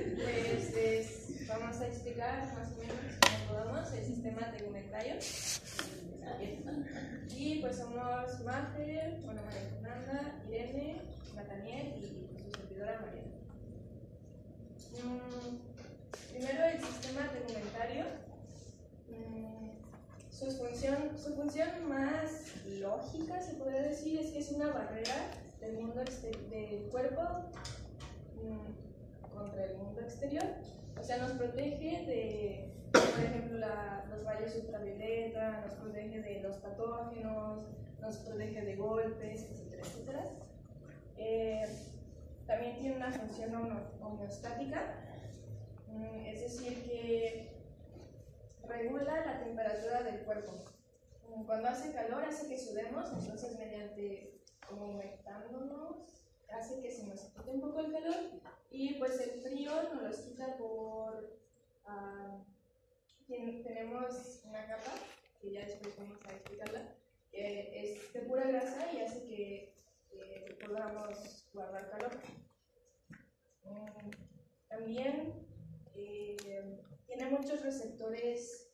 Pues vamos a explicar más o menos cómo podamos el sistema tegumentario. Y pues somos Meissner, bueno, María Fernanda, Irene, Nataniel y su servidora Mariana. Primero el sistema tegumentario. Su función más lógica, se podría decir, es que es una barrera del mundo del cuerpo contra el mundo exterior. O sea, nos protege de, por ejemplo, los rayos ultravioleta, nos protege de los patógenos, nos protege de golpes, etcétera, etcétera. También tiene una función homeostática, es decir, que regula la temperatura del cuerpo. Cuando hace calor hace que sudemos, entonces mediante como humectándonos hace que se nos quite un poco el calor, y pues el frío nos lo quita por... tenemos una capa, que ya después vamos a explicarla, que es de pura grasa y hace que podamos guardar calor. También tiene muchos receptores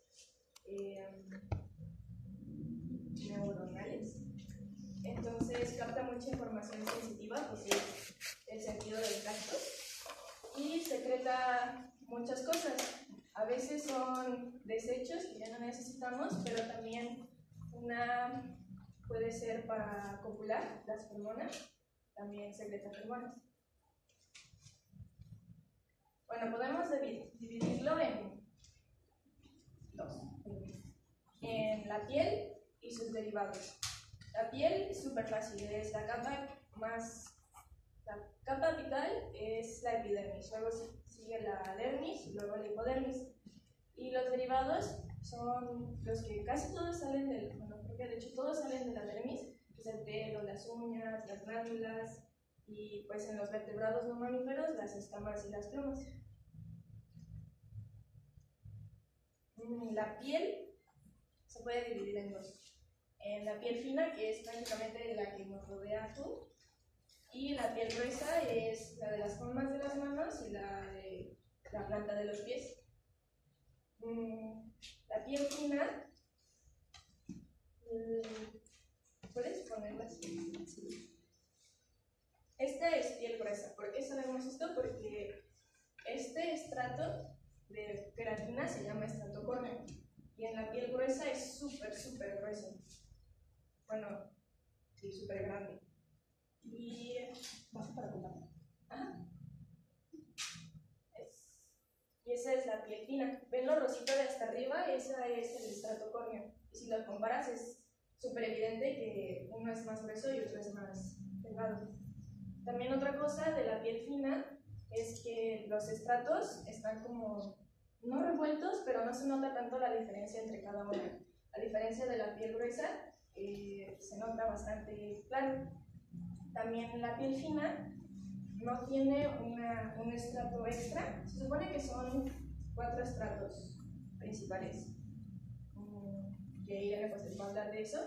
neuronales, entonces capta mucha información sensitiva, porque es el sentido del tacto, y secreta muchas cosas. A veces son desechos que ya no necesitamos, pero también una puede ser para copular, las hormonas, también secreta hormonas. Bueno, podemos dividirlo en dos: en la piel y sus derivados. La piel es súper fácil, es la capa vital, es la epidermis, luego sigue la dermis y luego la hipodermis. Y los derivados son los que casi todos salen del, bueno, creo que de hecho todos salen de la dermis, que es el pelo, las uñas, las glándulas. Y pues en los vertebrados no mamíferos, las escamas y las plumas. La piel se puede dividir en dos. En la piel fina, que es prácticamente la que nos rodea azul, y la piel gruesa es la de las palmas de las manos y la de la planta de los pies. La piel fina, ¿puedes ponerla así? Sí. Esta es piel gruesa. ¿Por qué sabemos esto? Porque este estrato de queratina se llama estrato córneo, y en la piel gruesa es súper grueso. Bueno, sí, súper grande. Y... ¿vas para acá? Ajá. Y esa es la piel fina. ¿Ven lo rosita de hasta arriba? Esa es el estrato córneo. Y si lo comparas es súper evidente que uno es más grueso y otro es más delgado. También otra cosa de la piel fina es que los estratos están como no revueltos, pero no se nota tanto la diferencia entre cada uno. A diferencia de la piel gruesa, se nota bastante claro. También la piel fina no tiene un estrato extra. Se supone que son 4 estratos principales, que Irene va a hablar de eso.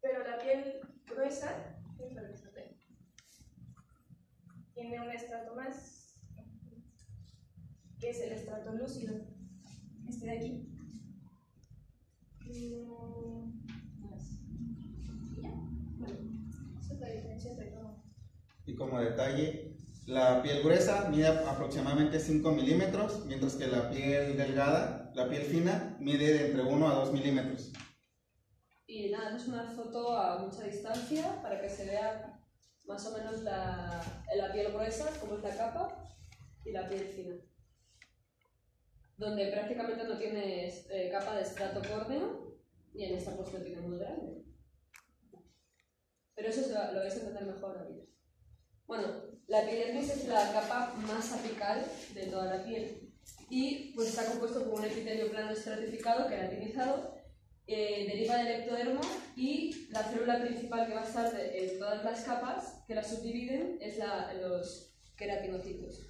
Pero la piel gruesa tiene un estrato más, que es el estrato lúcido, este de aquí. Y como detalle, la piel gruesa mide aproximadamente 5 milímetros, mientras que la piel delgada, la piel fina, mide de entre 1 a 2 milímetros. Y nada, es una foto a mucha distancia para que se vea más o menos la piel gruesa, como es la capa, y la piel fina, donde prácticamente no tienes capa de estrato córneo, y en esta pues lo tienes muy grande. Pero eso lo vais a entender mejor ahorita. Bueno, la epidermis es la capa más apical de toda la piel, y pues está compuesto por un epitelio plano estratificado queratinizado. Deriva del ectodermo, y la célula principal que va a estar en todas las capas que la subdividen es los queratinocitos.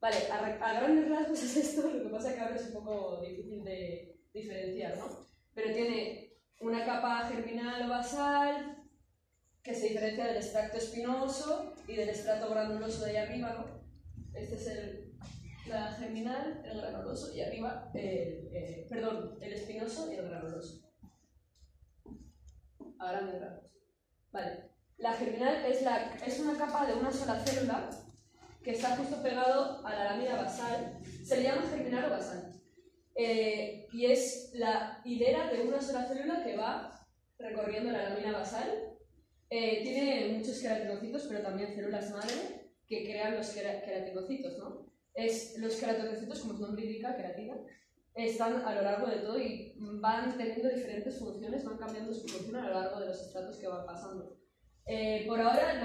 Vale, a grandes rasgos es esto, lo que pasa es que ahora es un poco difícil de diferenciar, ¿no? Pero tiene una capa germinal o basal, que se diferencia del extracto espinoso y del estrato granuloso de ahí arriba, ¿no? Este es la germinal, el granuloso y arriba, el espinoso y el granuloso. Ahora me grabamos. Vale. La germinal es una capa de una sola célula que está justo pegado a la lámina basal. Se le llama germinal o basal. Y es la hilera de una sola célula que va recorriendo la lámina basal. Tiene muchos queratinocitos, pero también células madre que crean los queratinocitos, ¿no? Los queratinocitos, como su nombre indica, queratina, están a lo largo de todo y van teniendo diferentes funciones, van cambiando su función a lo largo de los estratos que van pasando. Por ahora,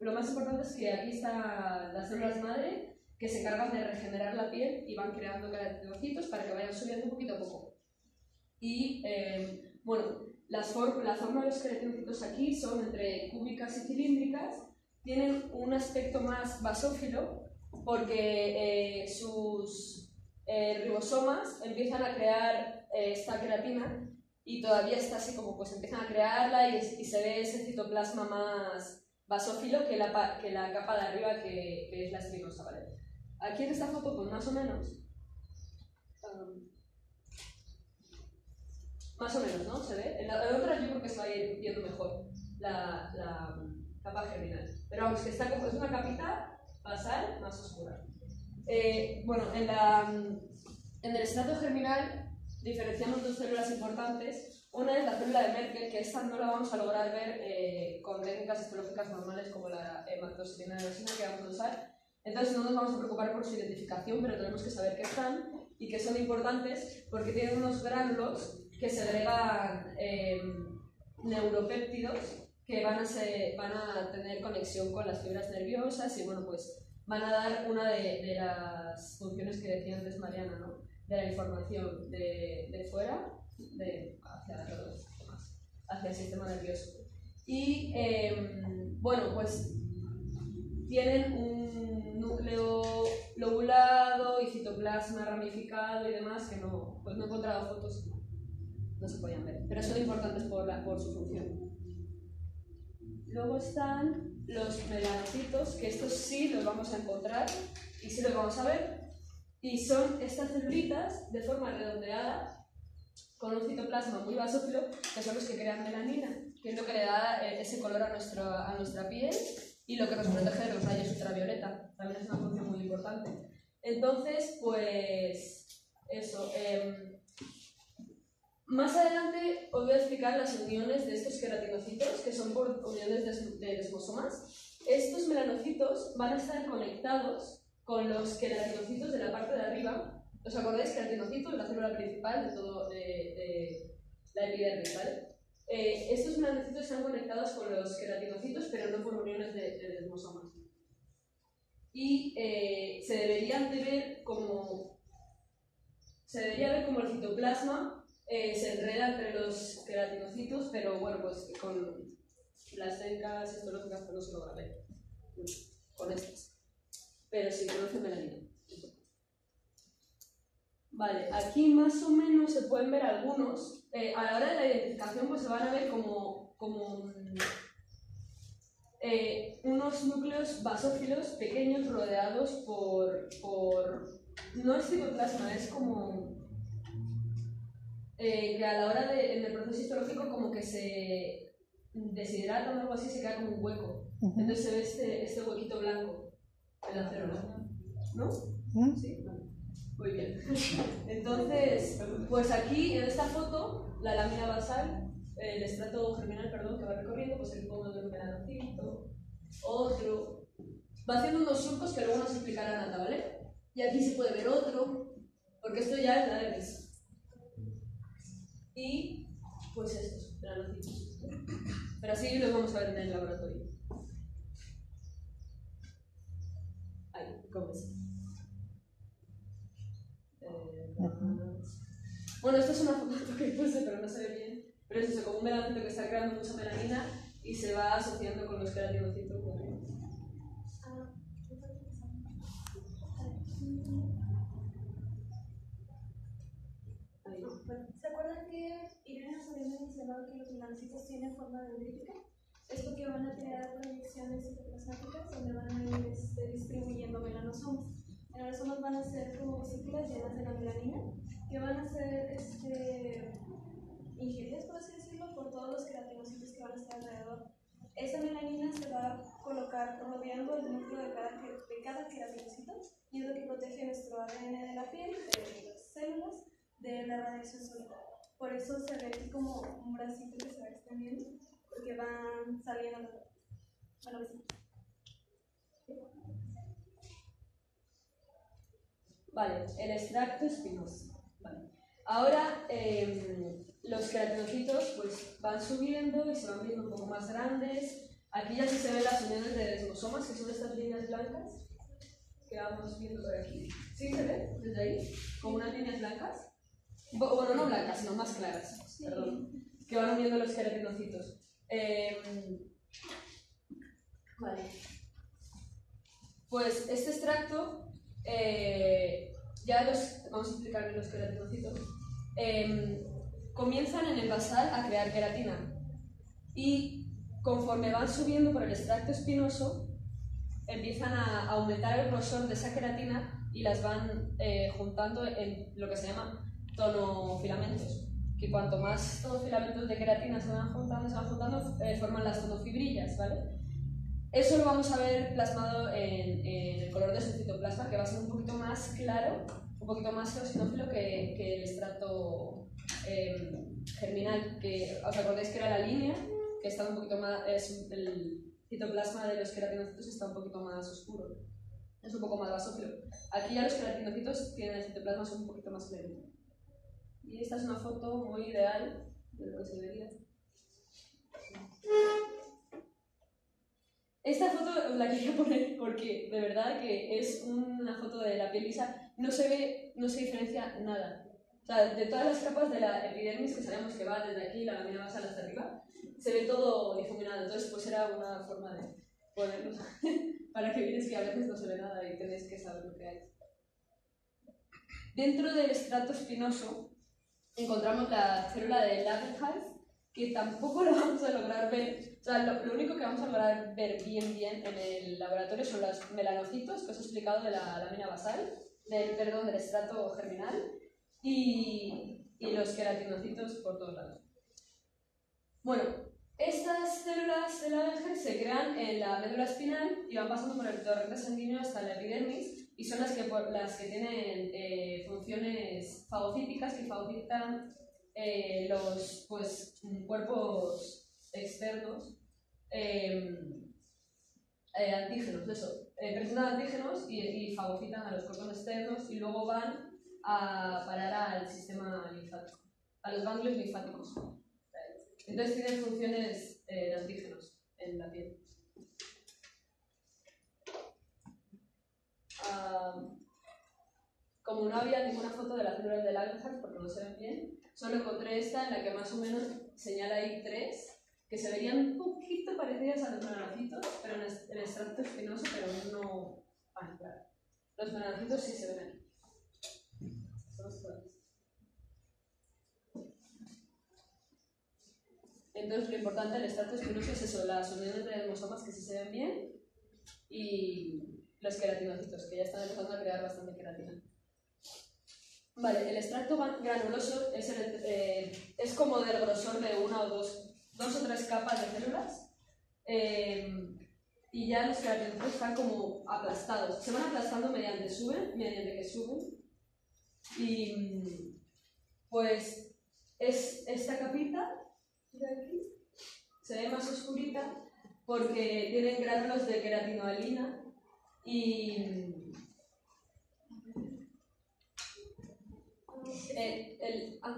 lo más importante es que aquí están las células madre que se encargan de regenerar la piel y van creando queratinocitos para que vayan subiendo poquito a poco. Y, bueno, la forma de los queratinocitos aquí son entre cúbicas y cilíndricas, tienen un aspecto más basófilo porque sus ribosomas empiezan a crear esta queratina y todavía está así como pues empiezan a crearla y se ve ese citoplasma más basófilo que la capa de arriba que es la espinosa, ¿vale? Aquí en esta foto pues más o menos, ¿no? Se ve. En la otra yo creo que se va a ir viendo mejor la capa germinal. Pero vamos, que está como es una capita basal más oscura. Bueno, en el estrato germinal diferenciamos dos células importantes. Una es la célula de Merkel, que esta no la vamos a lograr ver con técnicas histológicas normales como la hematoxilina de eosina que vamos a usar. Entonces no nos vamos a preocupar por su identificación, pero tenemos que saber que están y que son importantes porque tienen unos gránulos que segregan neuropéptidos que van a tener conexión con las fibras nerviosas y bueno, pues van a dar una de las funciones que decía antes Mariana, ¿no? De la información de fuera hacia el sistema nervioso. Y bueno, pues tienen un núcleo lobulado y citoplasma ramificado y demás que no he encontrado fotos. No se podían ver, pero son importantes por su función. Luego están los melanocitos, que estos sí los vamos a encontrar y sí los vamos a ver. Y son estas celulitas de forma redondeada, con un citoplasma muy basófilo, que son los que crean melanina, que es lo que le da ese color a nuestra piel y lo que nos protege de los rayos ultravioleta. También es una función muy importante. Entonces, pues, eso. Más adelante os voy a explicar las uniones de estos queratinocitos, que son por uniones de desmosomas. Estos melanocitos van a estar conectados con los queratinocitos de la parte de arriba. ¿Os acordáis? Queratinocitos, la célula principal de todo de la epidermis, ¿vale? Estos melanocitos están conectados con los queratinocitos, pero no por uniones de desmosomas. Y se debería ver como el citoplasma se enreda entre los queratinocitos, pero bueno, pues con las técnicas histológicas no se logra ver con estas, pero sí produce melanina. Vale, aquí más o menos se pueden ver algunos. A la hora de la identificación pues se van a ver como unos núcleos basófilos pequeños rodeados por no es citoplasma, es como que a la hora del proceso histológico como que se deshidrata o algo así, se queda como un hueco. Entonces se ve este huequito blanco en la célula, ¿no? Sí, vale. Muy bien. Entonces, pues aquí en esta foto, la lámina basal, el estrato germinal, perdón, que va recorriendo, pues aquí pongo otro melanocito, otro. Va haciendo unos surcos que luego nos explicará Nata, ¿vale? Y aquí se puede ver otro, porque esto ya es la dermis. Y pues estos, melanocitos. Pero así los vamos a ver en el laboratorio. Ahí, comencemos. Bueno, esto es una foto que puse, pero no se ve bien. Pero es eso, como un melanocito que está creando mucha melanina y se va asociando con los queratinocitos. ¿Se acuerdan que Irene nos había mencionado que los melanocitos tienen forma dendrítica? es porque van a tener proyecciones cicloplasmáticas donde van a ir distribuyendo melanosomas. Melanosomas van a ser como vesículas llenas de la melanina que van a ser ingeridas, por así decirlo, por todos los queratinocitos que van a estar alrededor. Esa melanina se va a colocar rodeando el núcleo de cada queratinocito y es lo que protege nuestro ADN de la piel, de las células, de la radiación solar. Por eso se ve aquí como un bracito que se va extendiendo, porque van saliendo los dos. Bueno, vale, el extracto espinoso. Vale. Ahora los queratinocitos pues, van subiendo y se van viendo un poco más grandes. Aquí ya se ven las uniones de desmosomas, que son estas líneas blancas que vamos viendo por aquí. ¿Sí se ve? Desde ahí, con unas líneas blancas. Bueno, no blancas, sino más claras, sí. Perdón, que van uniendo los queratinocitos. Vale. Pues este extracto, vamos a explicar los queratinocitos, comienzan en envasar a crear queratina y conforme van subiendo por el extracto espinoso, empiezan a aumentar el grosor de esa queratina y las van juntando en lo que se llama tonofilamentos, que cuanto más tonofilamentos de queratina se van juntando, forman las tonofibrillas, ¿vale? Eso lo vamos a ver plasmado en el color de su citoplasma, que va a ser un poquito más claro, un poquito más eosinófilo que el estrato germinal, que os acordáis que era la línea, que está un poquito más, el citoplasma de los queratinocitos está un poquito más oscuro, es un poco más basófilo. Aquí ya los queratinocitos tienen el citoplasma, son un poquito más claro. Y esta es una foto muy ideal de lo que se vería. Esta foto la quería poner porque de verdad que es una foto de la piel lisa, no se ve, no se diferencia nada. O sea, de todas las capas de la epidermis que sabemos que va desde aquí, la lámina basal hasta arriba, se ve todo difuminado. Entonces, pues era una forma de ponerlo para que vierais que a veces no se ve nada y tenéis que saber lo que hay. Dentro del estrato espinoso, encontramos la célula de Langerhans, que tampoco la vamos a lograr ver, o sea, lo único que vamos a lograr ver bien en el laboratorio son los melanocitos que os he explicado de la lámina basal, del estrato germinal y los queratinocitos por todos lados. Bueno, estas células de Langerhans se crean en la médula espinal y van pasando por el torrente sanguíneo hasta la epidermis, y son las que tienen funciones fagocíticas que fagocitan los cuerpos externos antígenos, presentan antígenos y fagocitan a los cuerpos externos y luego van a parar al sistema linfático, a los ganglios linfáticos. Entonces tienen funciones de antígenos en la piel. Como no había ninguna foto de las células de Langerhans porque no se ven bien, solo encontré esta en la que más o menos señala ahí tres que se verían un poquito parecidas a los melanocitos, pero en el extracto espinoso, pero no tan claro. Los melanocitos sí se ven aquí. Entonces lo importante del extracto espinoso es eso, las uniones de desmosomas que sí se ven bien y los queratinocitos, que ya están empezando a crear bastante queratina. Vale, el extracto granuloso es como del grosor de una o dos o tres capas de células, y ya los queratinocitos están como aplastados. Se van aplastando mediante que suben, y pues es esta capita de aquí, se ve más oscurita porque tienen gránulos de queratinoalina.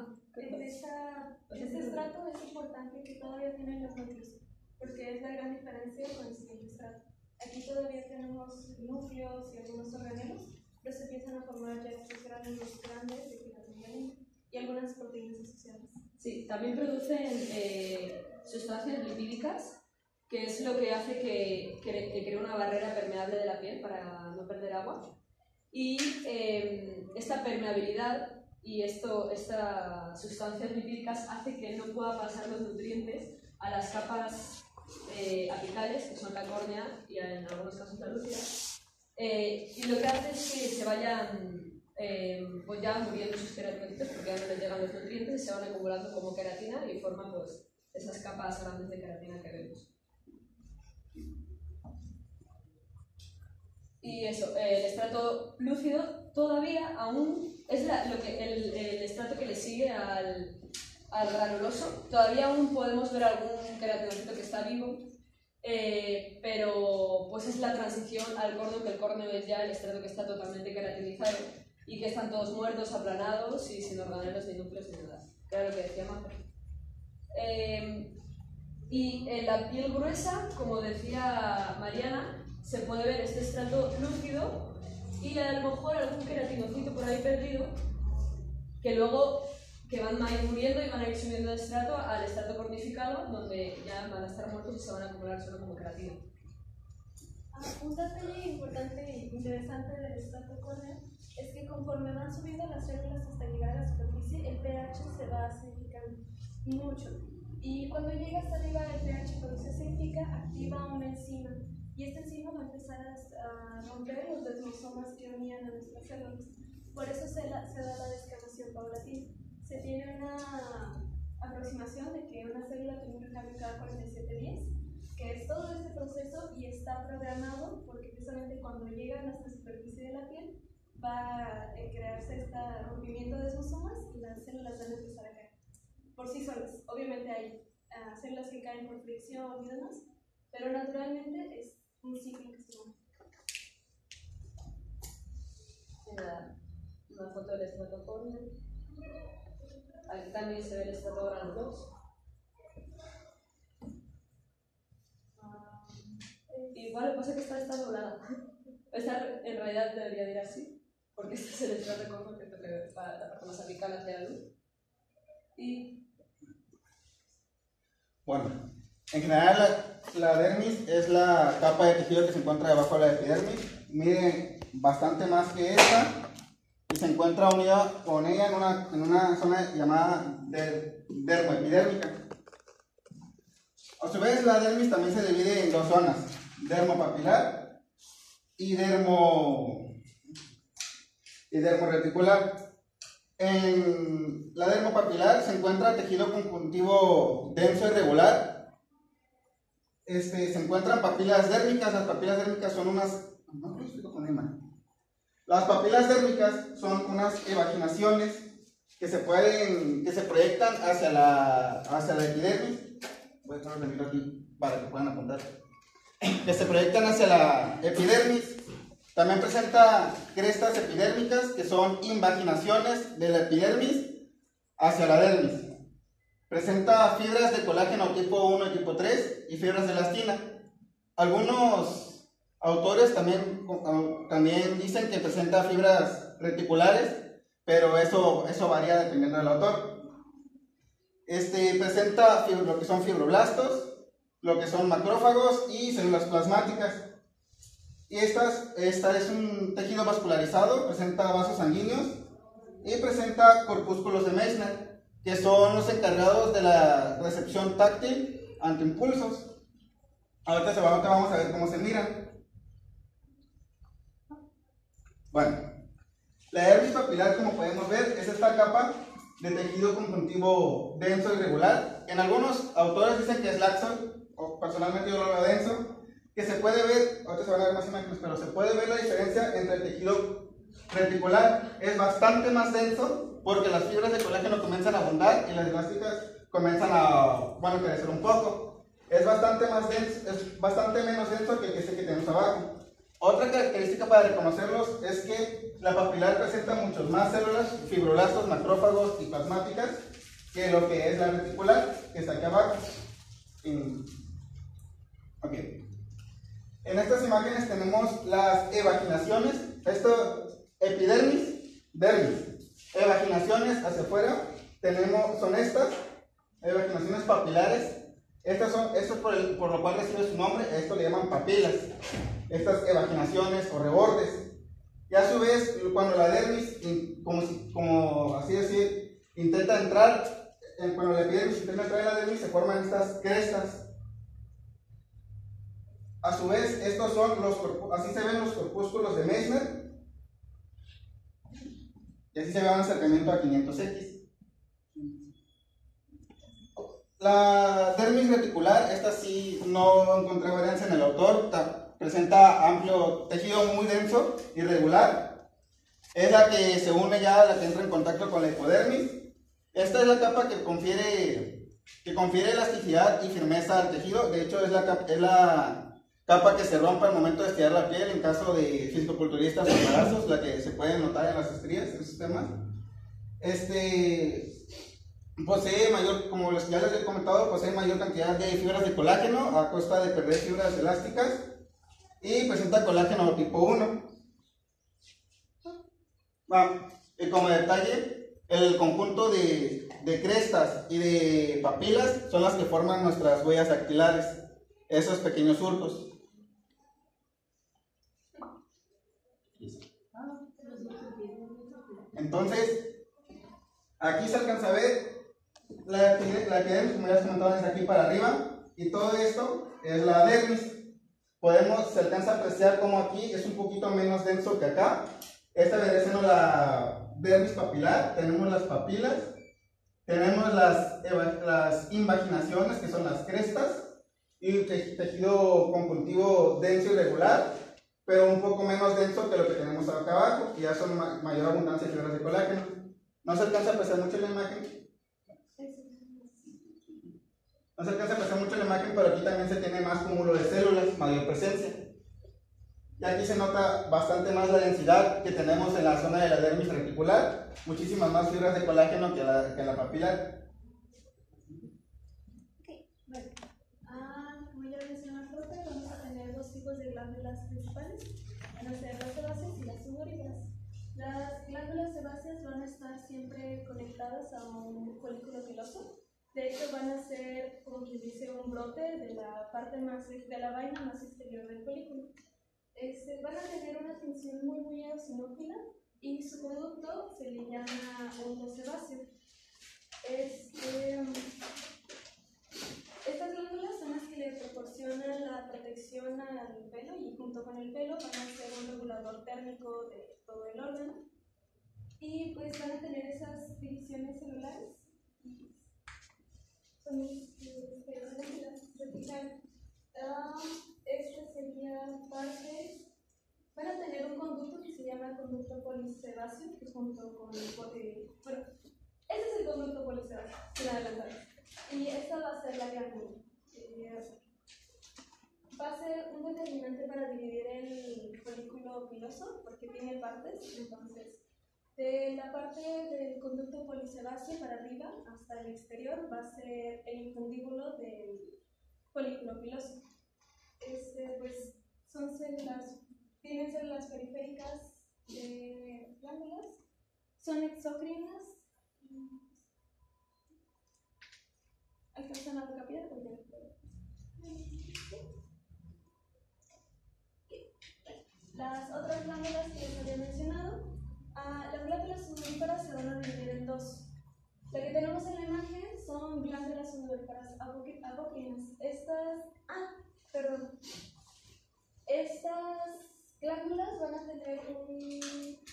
Este estrato es importante que todavía tienen los núcleos, porque es la gran diferencia con el siguiente estrato. Aquí todavía tenemos núcleos y algunos organelos, pero se empiezan a formar ya estos gránulos grandes de queratina y algunas proteínas asociadas. Sí, también producen sustancias lipídicas, que es lo que hace que crea una barrera permeable de la piel para no perder agua. Y esta permeabilidad y estas sustancias lipídicas hace que no pueda pasar los nutrientes a las capas apicales, que son la córnea y en algunos casos la lúcida, y lo que hace es que se vayan pues ya muriendo sus queratocitos porque ya no les llegan los nutrientes y se van acumulando como queratina y forman pues esas capas grandes de queratina que vemos. Y eso, el estrato lúcido todavía aún es el estrato que le sigue al granuloso. Todavía aún podemos ver algún queratinocito que está vivo, pero pues es la transición al córneo, que el córneo es ya el estrato que está totalmente queratinizado y que están todos muertos, aplanados y sin organelos, ni núcleos, ni nada. Era lo que decía Maja. Y en la piel gruesa, como decía Mariana, se puede ver este estrato lúcido y a lo mejor algún queratinocito por ahí perdido que luego que van a ir muriendo y van a ir subiendo de estrato al estrato cornificado, donde ya van a estar muertos y se van a acumular solo como queratina. Un detalle importante e interesante del estrato córneo es que conforme van subiendo las células hasta llegar a la superficie, el pH se va acidificando mucho, y cuando llega hasta arriba el pH, cuando se acidifica, activa una enzima. Y esta enzima va a empezar a romper los desmosomas que unían a nuestras células. Por eso se da la descamación paulatina. Se tiene una aproximación de que una célula tiene un cambio cada 47 días, que es todo este proceso y está programado porque precisamente cuando llegan hasta la superficie de la piel va a crearse este rompimiento de desmosomas y las células van a empezar a caer por sí solas. Obviamente hay células que caen por fricción y demás, pero naturalmente es un ciclo que se mueve. Una foto del estrato córneo. Aquí también se ve el estrato granuloso. Igual lo que pasa es que está doblada. Esta en realidad debería ir así, porque este es el estrato córneo que te para la parte más apical hacia la luz. Y... bueno, en general la dermis es la capa de tejido que se encuentra debajo de la epidermis, mide bastante más que esta y se encuentra unida con ella en una zona llamada dermoepidérmica. A su vez, la dermis también se divide en dos zonas, dermopapilar y dermoreticular. En la dermopapilar se encuentra tejido conjuntivo denso y regular. Se encuentran papilas dérmicas. Las papilas dérmicas son unas... no lo explico con Emma. Las papilas dérmicas son unas evaginaciones que se proyectan hacia la epidermis. Voy a poner el micro aquí para que puedan apuntar. Que se proyectan hacia la epidermis. También presenta crestas epidérmicas que son invaginaciones de la epidermis hacia la dermis. Presenta fibras de colágeno tipo 1 y tipo 3 y fibras de elastina. Algunos autores también dicen que presenta fibras reticulares, pero eso varía dependiendo del autor. Presenta lo que son fibroblastos, lo que son macrófagos y células plasmáticas. Y esta es un tejido vascularizado, presenta vasos sanguíneos y presenta corpúsculos de Meissner, que son los encargados de la recepción táctil ante impulsos. Ahorita vamos a ver cómo se miran. Bueno, la dermis papilar, como podemos ver, es esta capa de tejido conjuntivo denso y regular. En algunos autores dicen que es laxo, o personalmente yo lo veo denso, que se puede ver, ahorita se van a ver más imágenes, pero se puede ver la diferencia entre el tejido reticular. Es bastante más denso, porque las fibras de colágeno comienzan a abundar y las elásticas comienzan a, crecer un poco. Es bastante más denso, es bastante menos denso que este que tenemos abajo. Otra característica para reconocerlos es que la papilar presenta muchas más células, fibroblastos, macrófagos y plasmáticas, que lo que es la reticular, que está aquí abajo. En estas imágenes tenemos las evaginaciones. Esto, epidermis, dermis. Evaginaciones hacia afuera son estas evaginaciones papilares. Esto es por lo cual recibe su nombre. A esto le llaman papilas, estas evaginaciones o rebordes. Y a su vez, cuando la dermis intenta entrar en la epidermis, se forman estas crestas. A su vez, estos son los, así se ven los corpúsculos de Meissner. Y así se ve un acercamiento a 500X. La dermis reticular, esta sí no encontré varianza en el autor, presenta amplio tejido muy denso, irregular. Es la que se une ya a la que entra en contacto con la hipodermis. Esta es la capa que confiere elasticidad y firmeza al tejido. De hecho, es la capa que se rompe al momento de estirar la piel en caso de fisiculturistas o embarazos, la que se puede notar en las estrías, en sus temas. Posee mayor, como ya les he comentado, posee mayor cantidad de fibras de colágeno a costa de perder fibras elásticas y presenta colágeno tipo 1. Bueno, y como detalle, el conjunto de crestas y de papilas son las que forman nuestras huellas dactilares, esos pequeños surcos. Entonces, aquí se alcanza a ver la que como ya les comentaba, es aquí para arriba, y todo esto es la dermis. Se alcanza a apreciar como aquí es un poquito menos denso que acá. Esta vendría siendo la dermis papilar. Tenemos las papilas, tenemos las invaginaciones, que son las crestas, y tejido conjuntivo denso y regular, pero un poco menos denso que lo que tenemos acá abajo, que ya son mayor abundancia de fibras de colágeno. No se alcanza a apreciar mucho la imagen. No se alcanza a pasar mucho la imagen, pero aquí también se tiene más cúmulo de células, mayor presencia. Y aquí se nota bastante más la densidad que tenemos en la zona de la dermis reticular, muchísimas más fibras de colágeno que la papilar. Okay, bueno. Como ya mencioné en la foto, vamos a tener dos tipos de glándulas principales, las sebáceas y las seborreicas. Las glándulas sebáceas van a estar siempre conectadas a un folículo piloso. De hecho, van a ser, como quien dice, un brote de la parte más de la vaina más exterior del folículo. Van a tener una tensión muy, muy eosinófila y su producto se le llama ondosebáceo. Estas glándulas son las que le proporcionan la protección al pelo, y junto con el pelo van a ser un regulador térmico de todo el órgano. Y pues van a tener esas divisiones celulares. Esta sería parte. Van a tener un conducto que se llama conducto polisebáceo, que junto con el bote. Bueno, este es el conducto polisebáceo, sin adelantar. Y esta va a ser la glándula. Va a ser un determinante para dividir el folículo piloso, porque tiene partes. Entonces, de la parte del conducto polisebáceo para arriba hasta el exterior va a ser el infundíbulo del folículo piloso. Pues son células, tienen células periféricas de glándulas, son exocrinas, alcanzan a capilar porque las otras glándulas que les había mencionado. Las glándulas sudoríparas se van a dividir en dos. La que tenemos en la imagen son glándulas sudoríparas apocrinas. Estas glándulas van a tener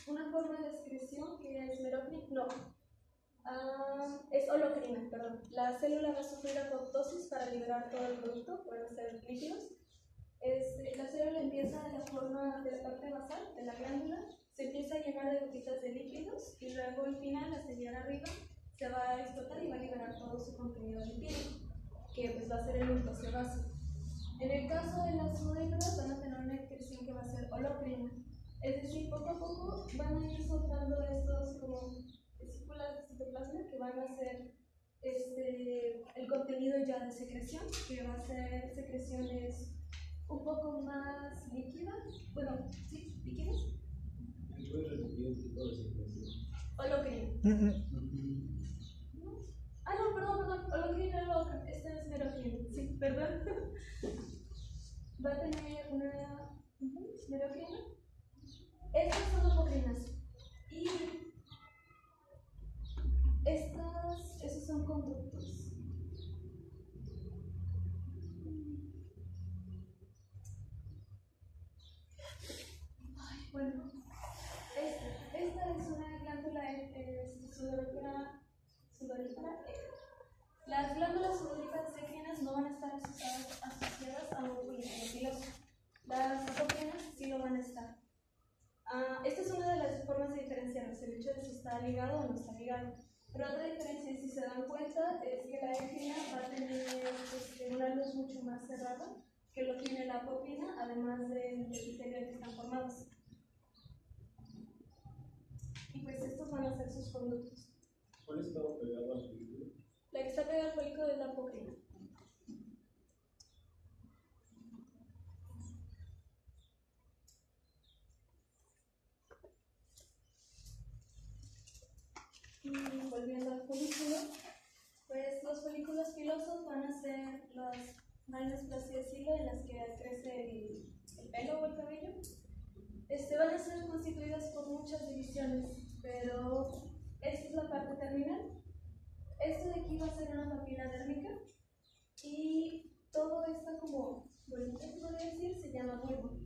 una forma de excreción que es merocrina. No, es holocrina, perdón. La célula va a sufrir apoptosis para liberar todo el producto, pueden ser líquidos. La célula empieza de la forma de la parte basal de la glándula. Se empieza a llenar de gotitas de líquidos y luego al final, al sellar arriba, se va a explotar y va a liberar todo su contenido líquido, que pues va a ser el ondosebáceo. En el caso de las sudoríparas van a tener una excreción que va a ser holocrina, es decir, poco a poco van a ir soltando estos como vesículas de citoplasma que van a ser el contenido ya de secreción, que va a ser secreciones un poco más líquidas, bueno, sí, líquidas. Holocrina. Ah, no, perdón. Holocrina era otra. Esta es merocrina. Sí, perdón. Va a tener una merocrina. Estas son apocrinas. Y esos son conductos. Bueno, esta es una glándula sudorípara. Las glándulas sudoríparas endocrinas no van a estar asociadas a un endometrioso. Las apocrinas sí lo van a estar. Esta es una de las formas de diferenciarlos, el hecho de si está ligado o no está ligado. Pero otra diferencia, si se dan cuenta, es que la eccrina va a tener una luz mucho más cerrada que lo tiene la apocrina, además del epitelio que están formados. Y pues estos van a ser sus conductos. ¿Cuál está pegada al folículo? La que está pegada al folículo es la apocrina. Y volviendo al folículo, pues los folículos pilosos van a ser las mallas, por así decirlo, en las que crece el pelo o el cabello. Van a ser constituidas por muchas divisiones, pero esta es la parte terminal. Esto de aquí va a ser una papila dérmica y todo esta como bolita, se podría decir, se llama bulbo.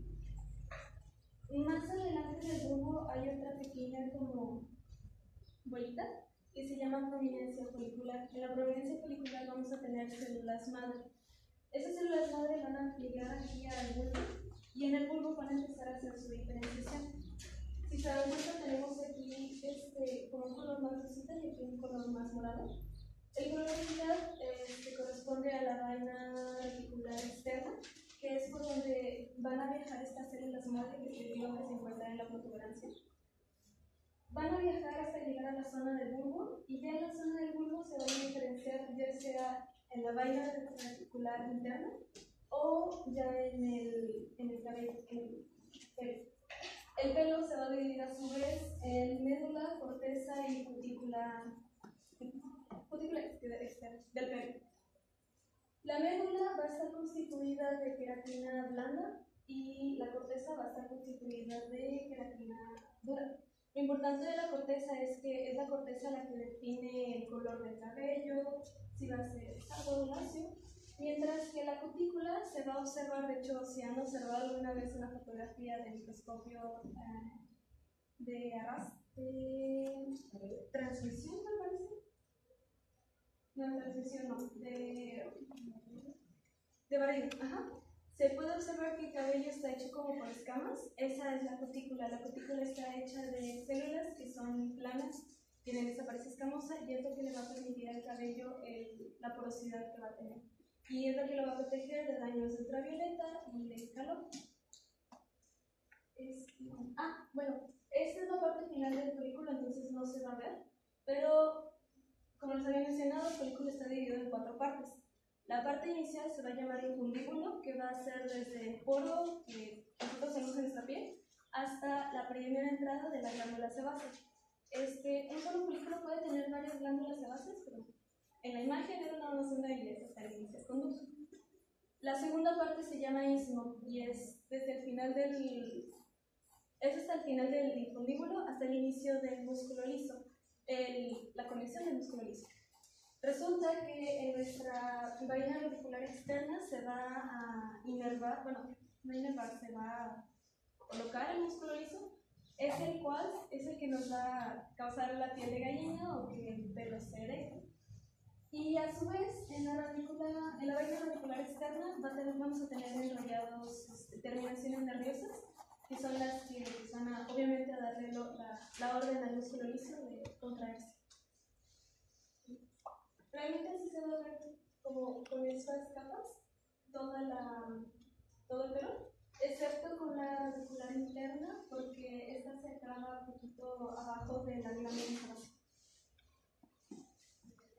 Más adelante del bulbo hay otra pequeña como bolita que se llama prominencia folicular. En la prominencia folicular vamos a tener células madre. Estas células madre van a llegar aquí al bulbo y en el bulbo van a empezar a hacer su diferenciación. Si se dan cuenta, tenemos aquí con un color más rosita y aquí un color más morado. El color rosita se corresponde a la vaina reticular externa, que es por donde van a viajar estas células madre que se digo que se encuentran en la protuberancia. Van a viajar hasta llegar a la zona del bulbo y ya en la zona del bulbo se van a diferenciar ya sea en la vaina reticular interna o ya en el cabello, en el pelo. El pelo se va a dividir a su vez en médula, corteza y cutícula externa del pelo. La médula va a estar constituida de queratina blanda y la corteza va a estar constituida de queratina dura. Lo importante de la corteza es que es la corteza la que define el color del cabello, si va a ser algo o lacio, mientras que la cutícula se va a observar, de hecho, si han observado alguna vez una fotografía del microscopio de transmisión, me parece. No, transmisión no, de barrido, ajá. Se puede observar que el cabello está hecho como por escamas. Esa es la cutícula. La cutícula está hecha de células que son planas, tienen esa apariencia escamosa y es lo que le va a permitir al cabello la porosidad que va a tener. Y es lo que lo va a proteger de daños ultravioleta y de calor. Bueno, esta es la parte final del folículo, entonces no se va a ver. Pero, como les había mencionado, el folículo está dividido en cuatro partes. La parte inicial se va a llamar incumbículo, que va a ser desde el poro, que nosotros tenemos en nuestra piel, hasta la primera entrada de la glándula sebácea. Un solo folículo puede tener varias glándulas sebáceas, pero en la imagen era una zona y es hasta el inicio del conducto. La segunda parte se llama istmo y es hasta el final del infundíbulo hasta el inicio del músculo liso, la conexión del músculo liso. Resulta que en nuestra vaina reticular externa se va a colocar el músculo liso, es el cual es el que nos va a causar la piel de gallina o que el pelo se erecte. Y a su vez, en la vaina radicular externa vamos a tener enrollados terminaciones nerviosas, que son las que van a, obviamente, a darle la orden al músculo liso de contraerse. Realmente así se va a ver como con estas capas, todo el pelo, excepto con la radicular interna, porque esta se acaba un poquito abajo de la glándula.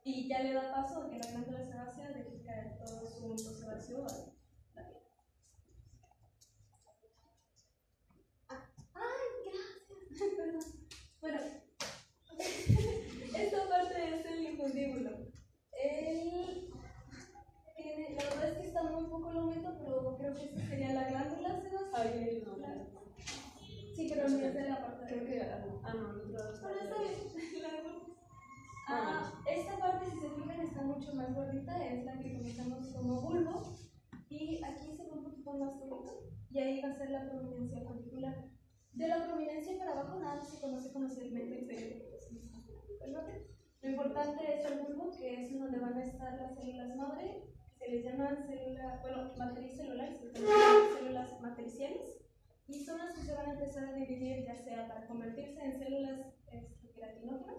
Y ya le da paso a que la glándula sebácea dedica todo su mundo sebáceo a la piel. ¡Ay, gracias! Bueno, esta parte es el infundíbulo. La verdad es que está muy poco lento, pero creo que esta sería la glándula sebácea. Sí, pero no es de la parte de la piel. Bueno, está bien. Esta parte, si se fijan, está mucho más gordita, es la que conocemos como bulbo, y aquí se ve un poquito más gordito, y ahí va a ser la prominencia folicular. De la prominencia para abajo nada se conoce como segmento inferior. Lo importante es el bulbo, que es donde van a estar las células madre. Se les llaman células, bueno, matriz celular, se les llaman células matriciales. Y son las que se van a empezar a dividir, ya sea para convertirse en células queratinógenas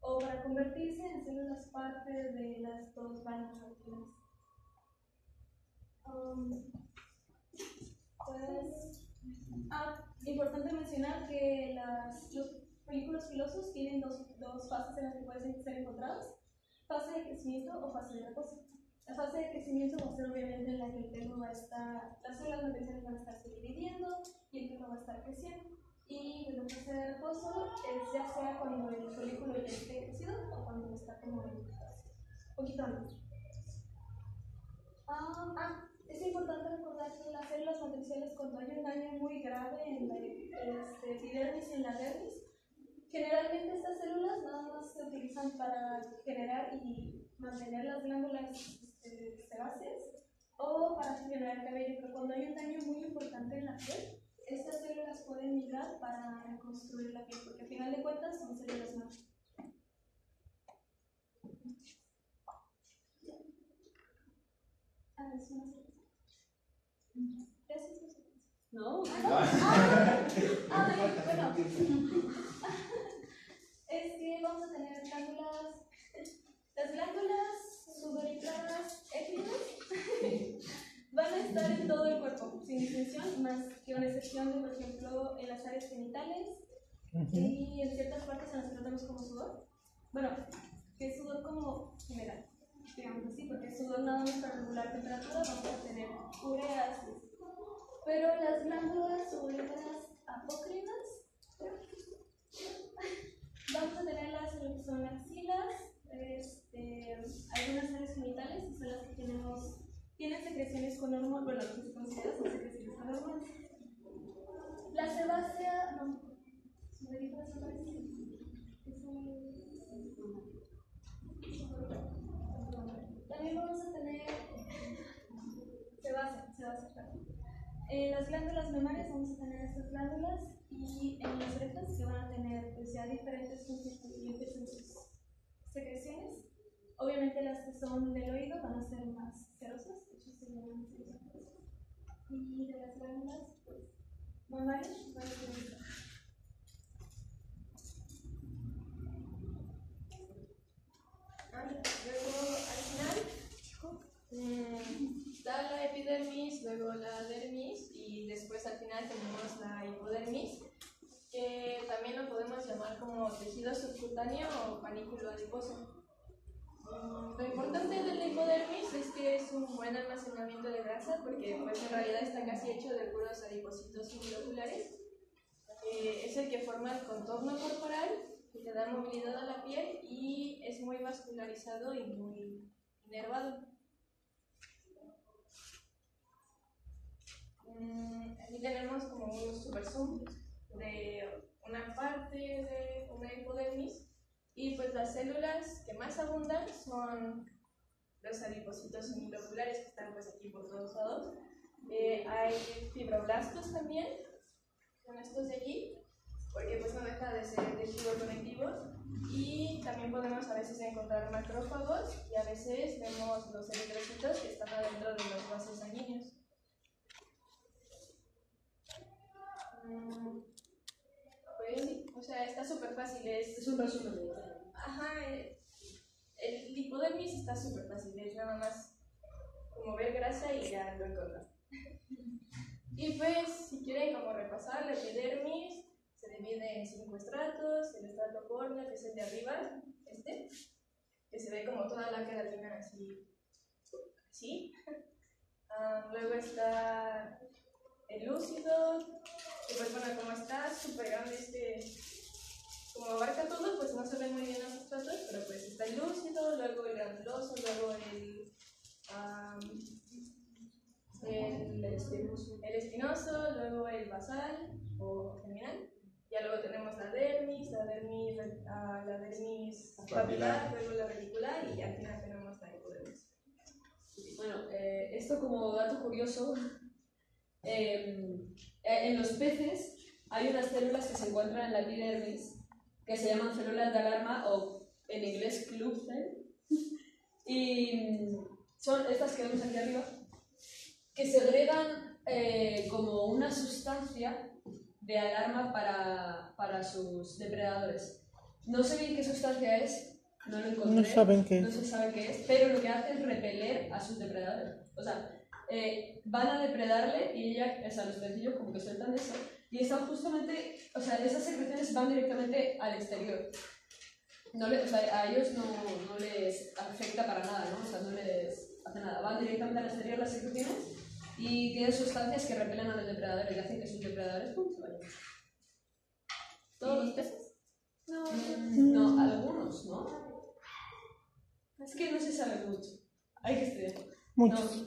o para convertirse en células parte de las dos vanas alquinas. Importante mencionar que los folículos pilosos tienen dos fases en las que pueden ser encontrados: fase de crecimiento o fase de reposo. La fase de crecimiento va a ser obviamente en la que el termo va a estar, las células matriciales van a estarse dividiendo y el termo va a estar creciendo. Y la fase de reposo es ya sea cuando el folículo ya esté crecido o cuando está como un poquito antes. Es importante recordar que las células matriciales, cuando hay un daño muy grave en la epidermis y en la dermis, generalmente estas células nada más se utilizan para generar y mantener las glándulas sebáceas o para generar cabello, pero cuando hay un daño muy importante en la piel, estas células pueden migrar para reconstruir la piel, porque al final de cuentas son células más. Gracias. No. Bueno. Es que vamos a tener glándulas, las glándulas sudoríparas épidas van a estar en todo el cuerpo, sin distinción, más que una excepción de, por ejemplo, en las áreas genitales y en ciertas partes en las que tratamos como sudor. Bueno, que es sudor como general, digamos así, porque el sudor nada más para regular temperatura, vamos a tener ureas. Pero las glándulas sudoríparas apócrinas vamos a tener las que son axilas, algunas áreas genitales, que son las que tienen secreciones con hormonas, bueno, las que se consideran son secreciones con hormonas. La sebácea, no, también vamos a tener sebácea. En las glándulas mamarias vamos a tener estas glándulas, y en las orejas, que van a tener pues, ya diferentes constituyentes en sus secreciones. Obviamente las que son del oído van a ser más cerosas, de hecho se llaman cerosas. Y de las glándulas mamarias van a tener. Luego al final está la epidermis, luego la dermis y después al final tenemos la hipodermis, que también lo podemos llamar como tejido subcutáneo o panículo adiposo. Lo importante de la hipodermis es que es un buen almacenamiento de grasa, porque pues, en realidad está casi hecho de puros adipocitos inglobulares. Es el que forma el contorno corporal, que le da movilidad a la piel y es muy vascularizado y muy inervado. Aquí tenemos como un super zoom de una parte de una hipodermis, y pues las células que más abundan son los adipocitos uniloculares, que están pues aquí por todos lados. Hay fibroblastos también, son estos de aquí, porque pues no deja de ser tejido conectivo, y también podemos a veces encontrar macrófagos y a veces vemos los eritrocitos que están adentro de los vasos sanguíneos. Pues sí, o sea, está súper fácil, es súper fácil. Ajá, el hipodermis está súper fácil, es nada más como ver grasa y ya lo encontramos. Y pues, si quieren como repasar, la epidermis se divide en 5 estratos: el estrato córneo, que es el de arriba, que se ve como toda la queratina así. Luego está el lúcido, que pues bueno, como está súper grande, como abarca todo, pues no se ven muy bien los estratos, pero pues está el lúcido, luego el granuloso, luego el espinoso, luego el basal o germinal. Ya luego tenemos la dermis papilar, luego la reticular y al final tenemos la hipodermis. Bueno, esto como dato curioso. En los peces Hay unas células que se encuentran en la epidermis que se llaman células de alarma o en inglés club cell, y son estas que vemos aquí arriba, que segregan como una sustancia de alarma para sus depredadores. No sé bien qué sustancia es, no lo encontré, no se sabe qué es, pero lo que hace es repeler a sus depredadores. O sea, van a depredarle y ella, o sea, los pecillos como que sueltan eso y están justamente, o sea, esas secreciones van directamente al exterior. No le, o sea, a ellos no les afecta para nada, ¿no? O sea, no les hace nada. Van directamente al exterior las secreciones y tienen sustancias que repelen a los depredadores y hacen que sus depredadores se vayan. ¿Todos los peces? No, algunos, ¿no? Es que no se sabe mucho. Hay que estudiar. Muchos.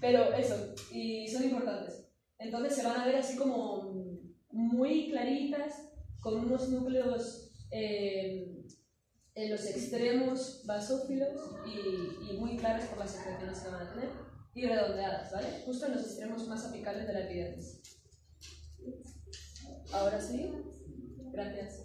Pero eso, y son importantes. Entonces se van a ver así como muy claritas, con unos núcleos en los extremos basófilos y muy claras por las secreciones que van a tener y redondeadas, ¿vale? Justo en los extremos más apicales de la epidermis. Ahora sí, gracias.